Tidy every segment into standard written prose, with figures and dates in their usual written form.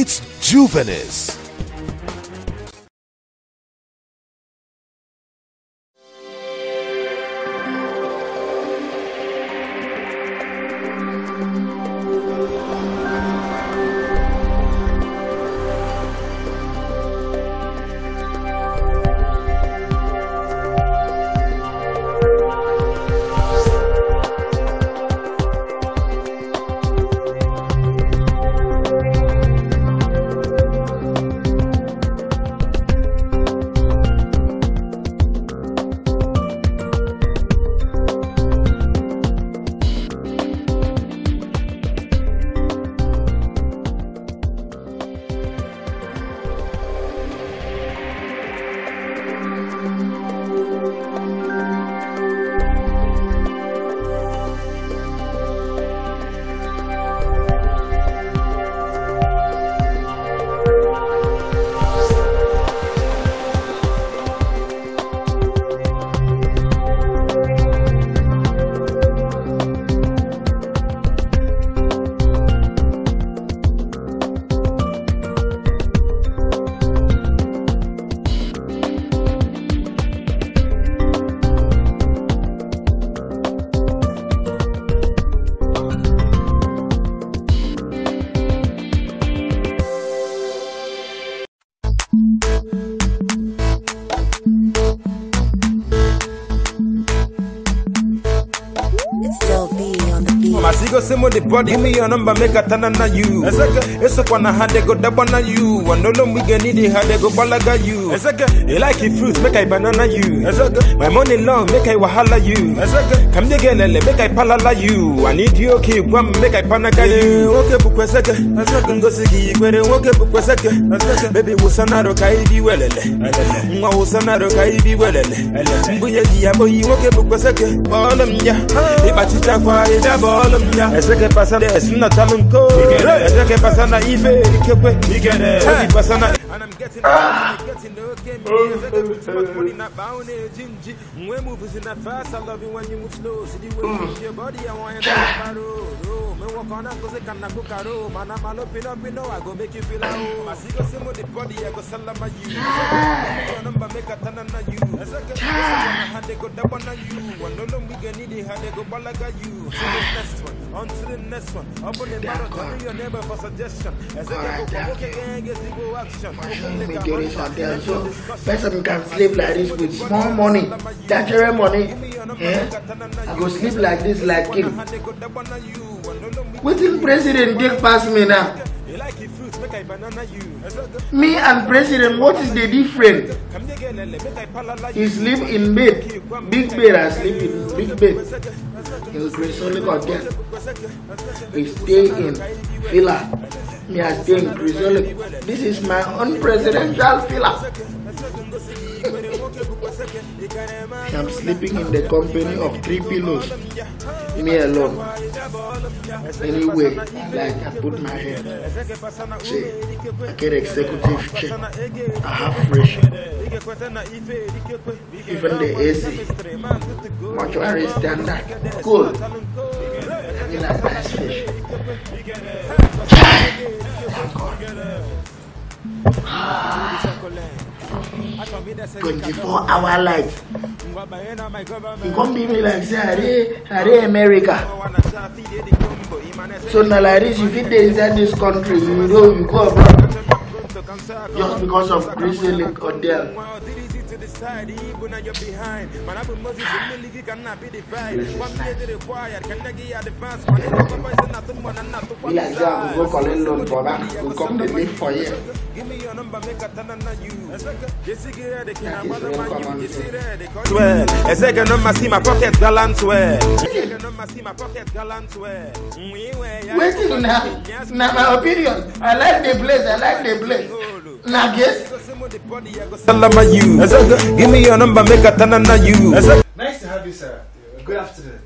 It's Juvenis. The body me your number make a tana na you. It's a one hand they go double on you. And no long we can need it how they go balaga you. You like your fruits, make I banana you. My money long, make I wahala you. Come again, make I palala you. I need you okay, one make I panaga you. Okay, bukweseke, go sigi where okay bukweseke. Baby usanaro kaibi welele. Mwa usanaro kaibi welele. Mbuye diabo you okay bukweseke. Ballum ya. Ibachita kwa ida ballum ya. Que pasa de esna tamanko ese que pasa na ife kepe igere que pasa na and I'm getting no game because I'm putting up bound jinji mwe moves in that fast. I love you when you move slow. See the way you move your body, I want you to me walk on and go say kana go caro mana malo pino pino I go make you feel low masigo simo the body I go salama you your number make a tana na you ese que hand they go double on you one no long we get need the hand they go balaga you next one on the next one. Open the bar, tell your neighbor for suggestion. As they go provoke and get zero action. Majorities are there, so person can sleep like this with small money, natural money. I go sleep like this, like him. Waiting president get past me now. Me and president, what is the difference? He sleep in bed, big bed. I sleep in big bed. In Crystal Link Hotels, we stay in villa. Me I stay in Crystal Link. This is my own presidential villa. I'm sleeping in the company of 3 pillows. Me alone. Anyway, like I put my head. See, I get executive check. I have fresh. Even the AC. Mortuary standard. Cool. I mean, I buy fish. Thank God. 24-hour life. You come to me like say, Hare America. So now like this, if it is inside this country, you know you go abroad. Just because of Crystal Link Hotel. We like that, we go calling loan for that. We come to live for you. Give me your number, make a turn on you. Well, number see my pocket gallant well. Waiting now. Now my opinion. I like the place. I like the place. Give me your number, make a turn on you. Nice to have you, sir. Good afternoon.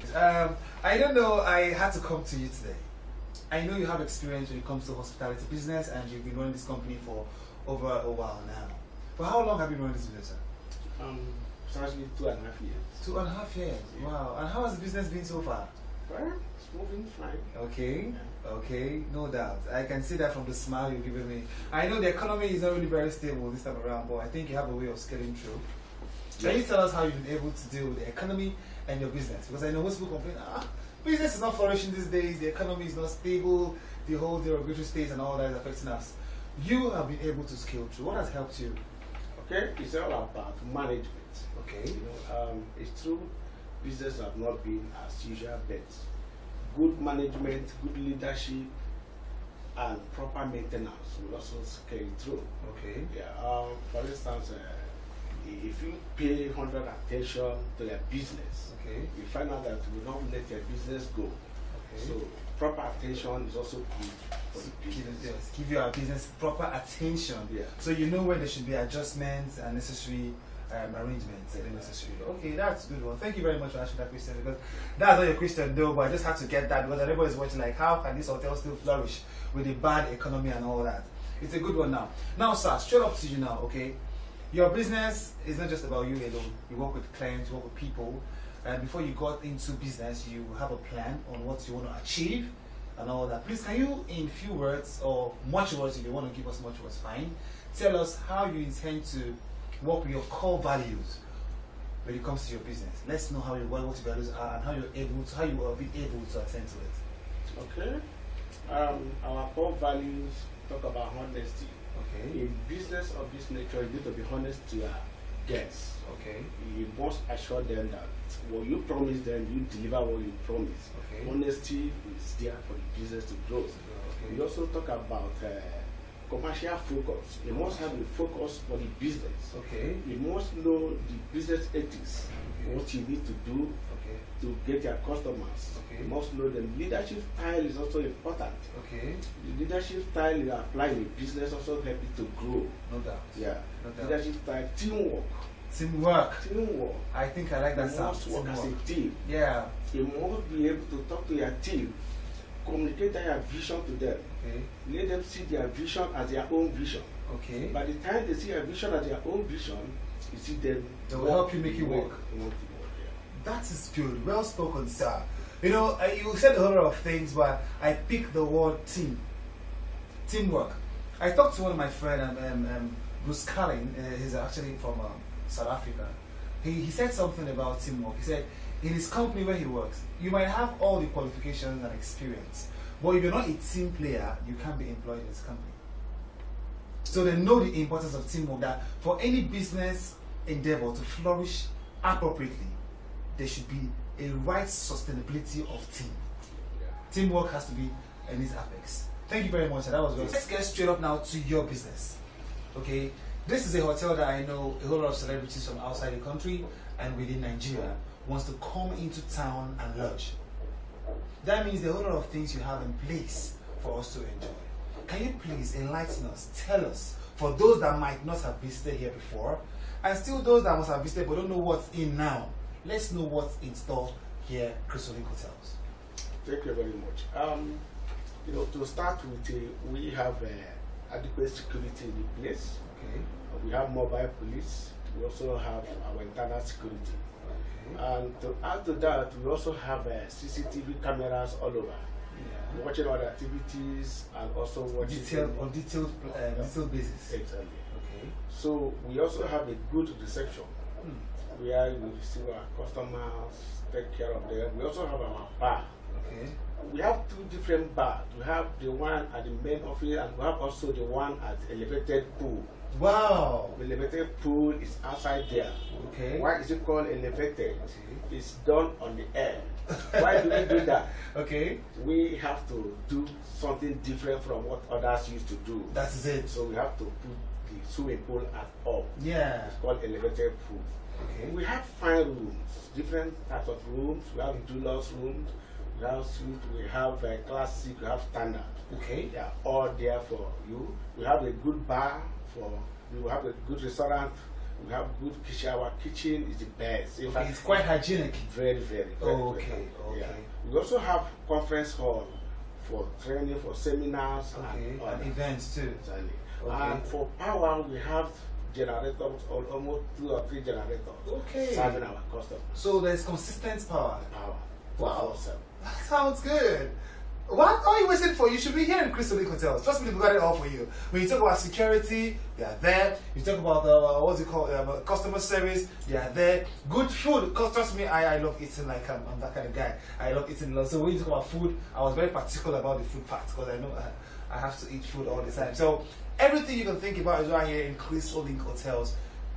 I don't know, I had to come to you today. I know you have experience when it comes to hospitality business and you've been running this company for over a while now. For how long have you been running this business, sir? It's actually 2.5 years. 2.5 years? Yeah. Wow. And how has the business been so far? Well, it's moving fine. Okay, yeah. Okay, no doubt. I can see that from the smile you're giving me. I know the economy is not really very stable this time around, but I think you have a way of scaling through. Yes. Can you tell us how you've been able to deal with the economy and your business? Because I know most people complain, business is not flourishing these days, the economy is not stable, the whole derogatory state and all that is affecting us. You have been able to scale through. What has helped you? Okay, it's all about management. Okay. You know, it's true, business have not been as usual, but good management, good leadership, and proper maintenance will also scale through. Okay. Yeah. For instance, if you pay 100 attention to your business, okay, you find out that you don't let your business go. Okay. So proper attention is also good. Yes, give your business proper attention. Yeah. So you know where there should be adjustments and necessary arrangements. Yeah. Necessary. Okay, that's a good one. Thank you very much for asking that question, because that's not your question though, but I just had to get that because everybody's watching like, how can this hotel still flourish with a bad economy and all that? It's a good one now. Now, sir, straight up to you now, okay? Your business is not just about you alone. You work with clients, you work with people. And before you got into business, you have a plan on what you want to achieve and all that. Please, can you, in few words or much words, if you want to give us much words, fine, tell us how you intend to work with your core values when it comes to your business? Let's know how what your values are and how you're able to, how you will be able to attend to it. Okay. Our core values talk about honesty. Okay. In business of this nature, you need to be honest to your guests. Okay. You must assure them that what you promise them, you deliver what you promise. Okay. Honesty is there for the business to grow. Okay. We also talk about commercial focus. You must have a focus for the business. Okay. You must know the business ethics, okay, what you need to do, okay, to get your customers. Okay. You must know the leadership style is also important. Okay. The leadership style you apply in business also help it to grow. No doubt. Yeah. No doubt. Leadership style, teamwork. Teamwork. Teamwork. I think I like that sound. You must work as a team. Yeah. You must be able to talk to your team, communicate their vision to them. Okay. Let them see their vision as their own vision. Okay. By the time they see a vision as their own vision, you see them. They will help you make it work. That is good. Well spoken, sir. You know, you said a whole lot of things, but I picked the word team. Teamwork. I talked to one of my friends, Bruce Calling. He's actually from South Africa. He said something about teamwork. He said, in his company where he works, you might have all the qualifications and experience, but if you're not a team player, you can't be employed in this company. So they know the importance of teamwork, that for any business endeavor to flourish appropriately, there should be a right sustainability of team. Yeah. Teamwork has to be in its apex. Thank you very much. That was good. Let's get straight up now to your business. Okay. This is a hotel that I know a whole lot of celebrities from outside the country and within Nigeria wants to come into town and lodge. That means there are a whole lot of things you have in place for us to enjoy. Can you please enlighten us, tell us, for those that might not have visited here before, and still those that must have visited but don't know what's in now, let's know what's in store here at Crystal Link Hotels. Thank you very much. You know, to start with, we have adequate security in the place. Okay. We have mobile police, we also have our internal security. Okay. And to add to that, we also have CCTV cameras all over, yeah, watching our activities and also watching on detailed basis. Exactly. Okay. So we also have a good reception, where we receive our customers, take care of them. We also have our bar. Okay. We have two different bars. We have the one at the main office, and we have also the one at elevated pool. Wow! The elevated pool is outside there. Okay. Why is it called elevated? Okay. It's done on the air. Why do we do that? Okay. We have to do something different from what others used to do. That's it. So we have to put the swimming pool at all. Yeah. It's called elevated pool. Okay. We have fine rooms, different types of rooms. We have deluxe rooms. We have a classic, we have standard. Okay. They are all there for you. We have a good bar for you. We have a good restaurant. We have good kitchen. Our kitchen is the best. Okay, it's quite hygienic. Very, very, very. Oh, okay. Very, okay. Yeah. We also have conference hall for training, for seminars, okay, and events too. Exactly. Okay. And for power, we have generators, or almost 2 or 3 generators, okay, serving our customers. So there's consistent power. Wow, that sounds good. What are you waiting for? You should be here in Crystal Link Hotels. Trust me, we've got it all for you. When you talk about security, they are there. You talk about customer service, they are there. Good food, because trust me, I love eating. Like I'm that kind of guy. I love eating. So when you talk about food, I was very particular about the food part because I know I have to eat food all the time. So everything you can think about is right here in Crystal Link Hotels.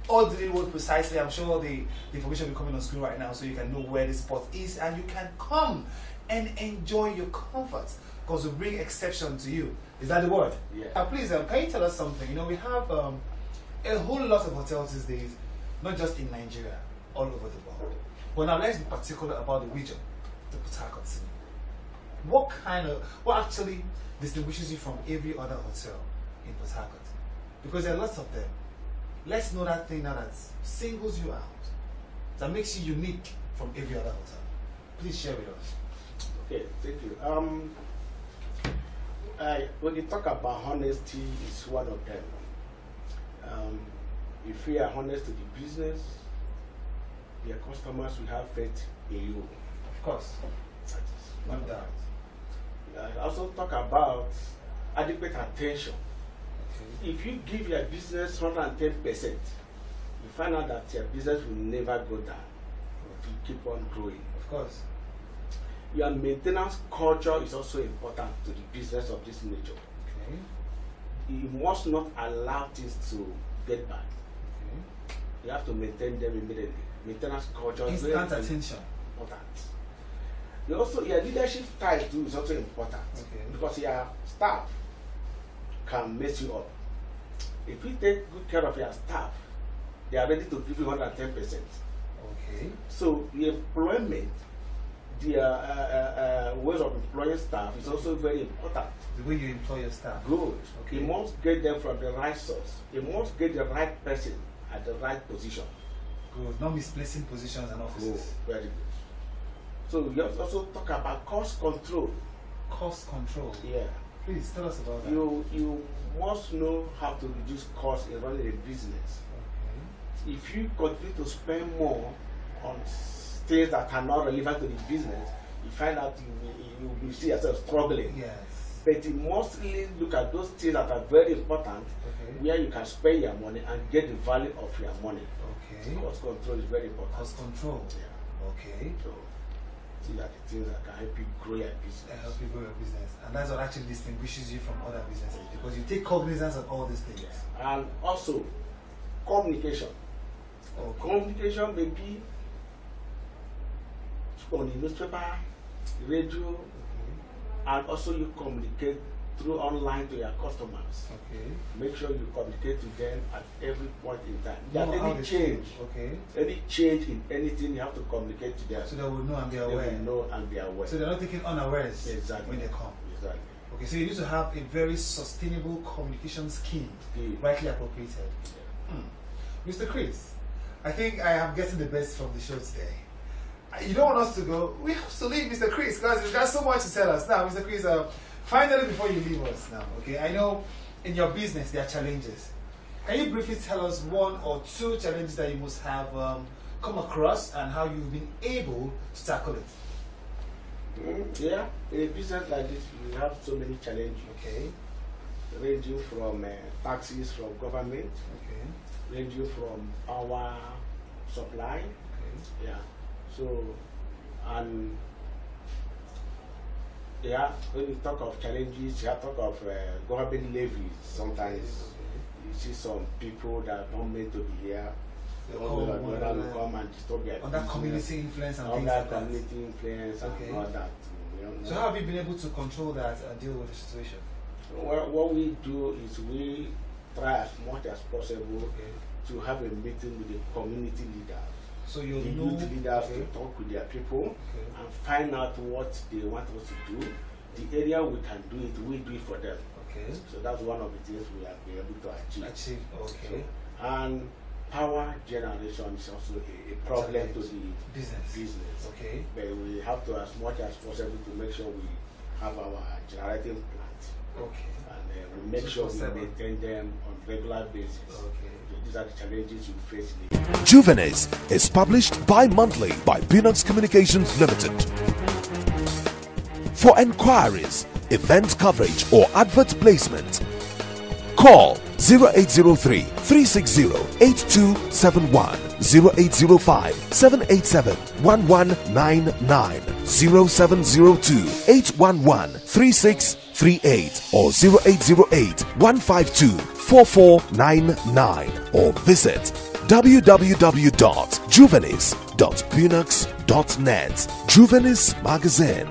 All the little word precisely. I'm sure the information will be coming on screen right now, so you can know where the spot is and you can come and enjoy your comfort, because we bring exception to you. Is that the word? Yeah. Please, can you tell us something? You know, we have a whole lot of hotels these days, not just in Nigeria, all over the world. Well, now let's be particular about the region, the Port Harcourt. What actually distinguishes you from every other hotel in Port Harcourt? Because there are lots of them. Let's know that thing now that singles you out, that makes you unique from every other hotel. Please share with us. Okay, thank you. When you talk about honesty, it's one of them. If we are honest to the business, your customers will have faith in you. Of course. That is one of that. I also talk about adequate attention. Okay. If you give your business 110%, you find out that your business will never go down. But you keep on growing. Of course. Your maintenance culture is also important to the business of this nature. Okay. You must not allow things to get bad. Okay. You have to maintain them immediately. Maintenance culture is very attention. Important. You also, your leadership style too is also important, okay, because your staff can mess you up. If you take good care of your staff, they are ready to give you 110%. Okay. So the employment, the ways of employing staff is also very important. The way you employ your staff. Good. Okay. You must get them from the right source. You must get the right person at the right position. Good. Not misplacing positions and offices. Good. Very good. So we also talk about cost control. Cost control. Yeah. Please tell us about that. You must know how to reduce costs in running a business. Okay. If you continue to spend more on things that are not relevant to the business, you find out you see yourself struggling. Yes. But you mostly look at those things that are very important, okay, where you can spend your money and get the value of your money. Okay. So cost control is very important. Cost control. Yeah. Okay. So these are the things that can help you grow your business. That help you grow your business, and that's what actually distinguishes you from other businesses, because you take cognizance of all these things. Yes. And also communication. Okay. Communication may be on the newspaper, radio, okay, and also you communicate through online to your customers. Okay. Make sure you communicate to them at every point in time. Any change in anything, you have to communicate to them. So they will know and be aware. They will know and be aware. So they're not taking unawares, exactly, when they come. Exactly. Okay, so you need to have a very sustainable communication scheme, okay, rightly appropriated. Yeah. Mr. Chris, I think I am getting the best from the show today. You don't want us to go, we have to leave Mr. Chris, because he's got so much to tell us. Now, Mr. Chris, finally, before you leave us now, okay, I know in your business there are challenges. Can you briefly tell us one or two challenges that you must have come across and how you've been able to tackle it? Yeah, in a business like this, we have so many challenges, okay, ranging from taxes from government, okay, ranging from power supply, okay, yeah. So, and yeah, when you talk of challenges, you talk of government levies. Sometimes, okay, you see some people that are not meant to be here. They will come and disturb their business. Community influence and things like that. Community influence, okay, and all that. You know, so how have you been able to control that and deal with the situation? Well, what we do is we try as much as possible, okay, to have a meeting with the community leaders. So you need leaders, okay, to talk with their people, okay, and find out what they want us to do. The area we can do it, we do it for them. Okay. So that's one of the things we have been able to achieve. Okay. So, and power generation is also a problem to the business. Okay. But we have to, as much as possible, to make sure we have our generating plant. Okay. And we make sure we maintain them on a regular basis. Okay. These are the challenges you face. Juvenis is published bi-monthly by Binance Communications Limited. For enquiries, event coverage or advert placement, call 0803-360-8271, 0805-787-1199, 0702-811-3638 or 0808-152-4499 or visit www.juvenis.punux.net. Juvenis Magazine,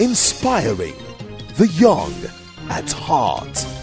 inspiring the young at heart.